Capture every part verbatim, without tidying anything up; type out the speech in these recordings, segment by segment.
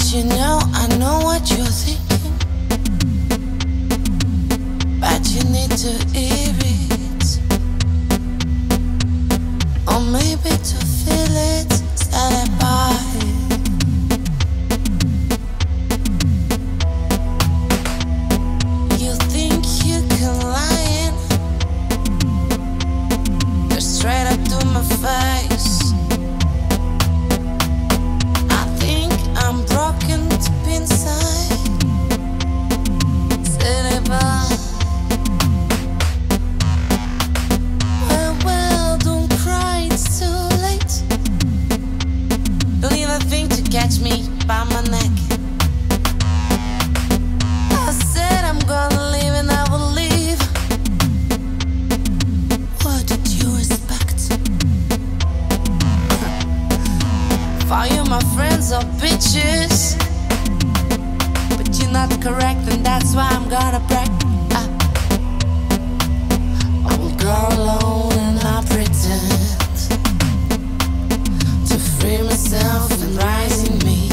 But you know, I know what you're thinking. But you need to hear it, or maybe to feel it. Stand by. You think you can lie in? You're straight up to my face. I'm broken deep inside. City bar. Well, well, don't cry, it's too late. Don't even think to catch me by my neck. I said I'm gonna leave and I will leave. What did you expect? For you, my friends are bitches, but you're not correct, and that's why I'm gonna break up. I will go alone and I'll pretend to free myself and rise in me.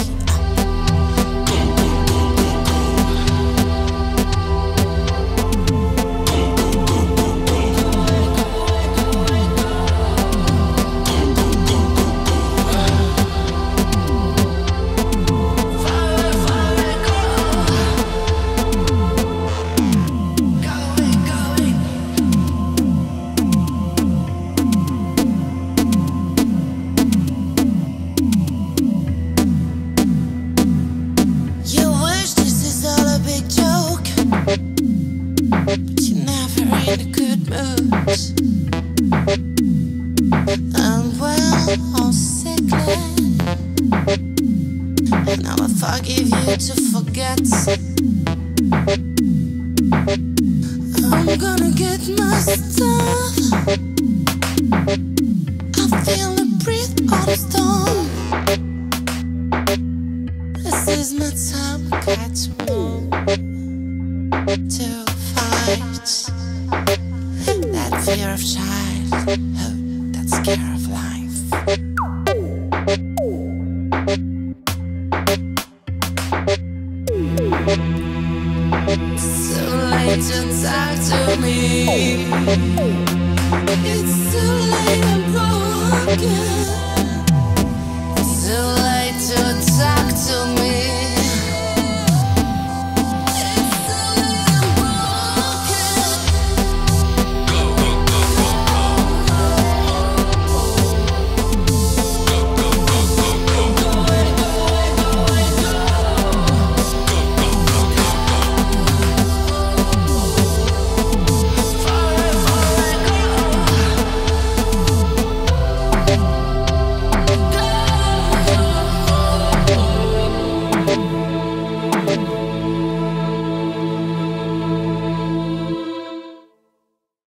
It's too late, I'm broken.